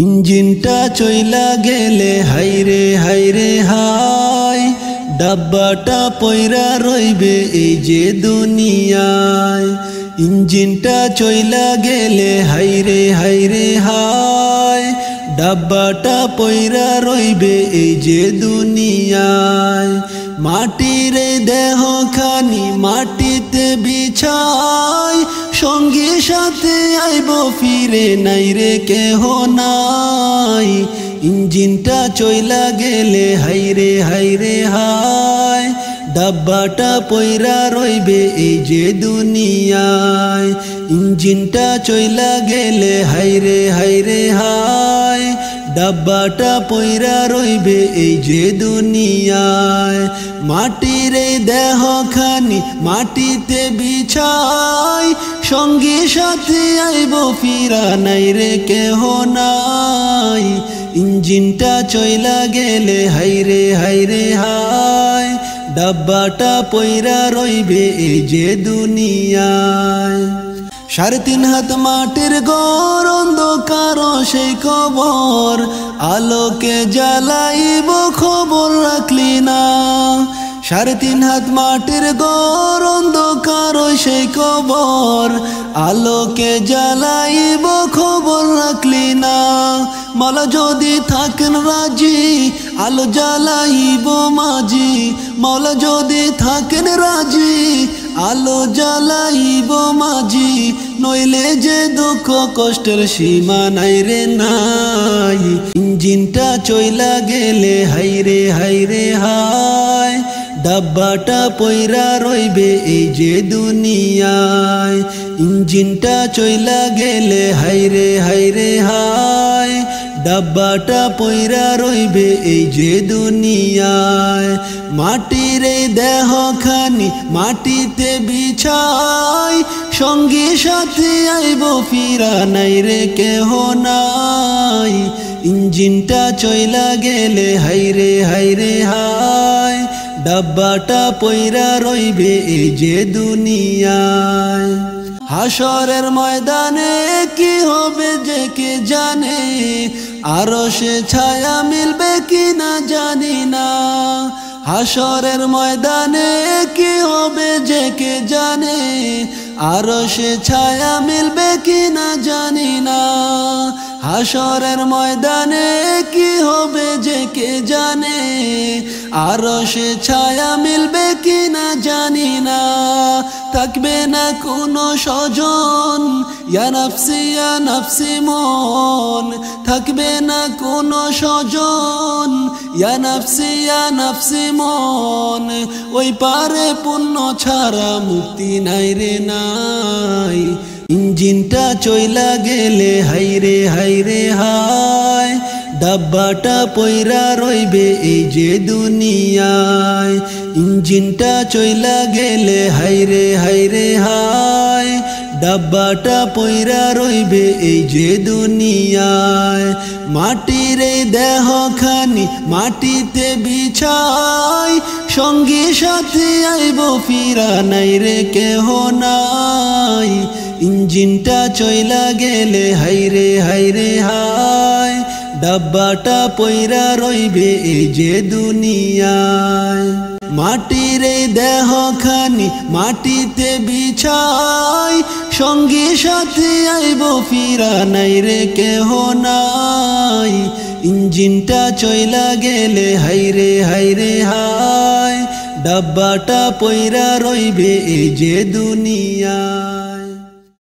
इंजिनटा चोइला गेले हाइरे हाय डब्बाटा पइरा रइबे एइ जे दुनियाय। इंजिनटा चोइला गेले हाइरे हाय डब्बाटा पइरा रइबे एइ जे दुनियाय। माटिर देह खानी माटिते बिछाय संगी साथे आइबो फिरे नाई रे केहो नाई। इंजिनटा चोइला गेले हाइरे हाय डब्बाटा पइरा रइबे एइ जे दुनियाय। इंजिनटा चोइला गेले हाइरे हाय डब्बाटा पइरा रइबे एइ जे दुनियाय। माटिर देह खानी माटिते बिछाय संगी साथे आइबो फिरा नाई रे केहो नाई। इंजिनटा चोइला गेले हाइरे हाय डब्बाटा पइरा रइबे एइ जे दुनियाय। 3.5 माटिर घर अंधकार सेइ खबर आलोके जालाइब खबर राखलि ना। 3.5 माटिर घर अंधकार सेइ खबर आलोके जालाइब खबर राखलि ना। माला जदि थाकेन राजी आलो जालाइब माझी। माला जदि थाकेन राजी आलो जालाइब माझी। नइले जे दुख कष्टेर सीमा नाइ रे नाइ। इंजिनटा चोइला गेले हाइरे हाय डब्बाटा पइरा रइबे एइ जे दुनियाय। इंजिनटा चोइला गेले हाइरे हाय डब्बाटा पइरा रइबे एइ जे दुनियाय। माटिर देह खानी माटिते बिछाय संगी साथे आइबो फिरा नाई रे केहो नाई। इंजिनटा चोइला गेले हाइरे हाय डब्बाटा पइरा रइबे एइ जे दुनियाय। हाशरेर मैदाने कि होबे जे के जाने आरशे छाया मिलबे कि ना जानि ना। हाशरेर मैदाने कि होबे जे के जाने आरशे छाया मिलबे कि ना जानि ना। हाशरेर मैदाने कि होबे जे के जाने आरशे छाया मिलबे कि ना जानि ना। থাকবে না কোনো স্বজন ইয়া নফসি মন। থাকবে না কোনো স্বজন ইয়া নফসি মন। ওই পারে পুণ্য ছাড়া মুক্তি নাই রে নাই। ইঞ্জিনটা চইলা গেলে হাইরে হায় डब्बाटा पइरा रइबे एइ जे दुनियाय। इंजिनटा चोइला गेले हाइरे हाय डब्बाटा पइरा रइबे एइ जे दुनियाय। माटिर देह खानी माटिते बिछाय संगी साथे आइबो फिरा नाई रे केहो नाई। इंजिनटा चोइला गेले हाइरे हाय डब्बाटा पइरा रइबे एइ जे दुनियाय। माटिर देह खानी माटिते बिछाय संगी साथे आइबो फिरा नाई रे केहो नाई। इंजिनटा चोइला गेले हाइरे हाय डब्बाटा पइरा रइबे एइ जे दुनियाय।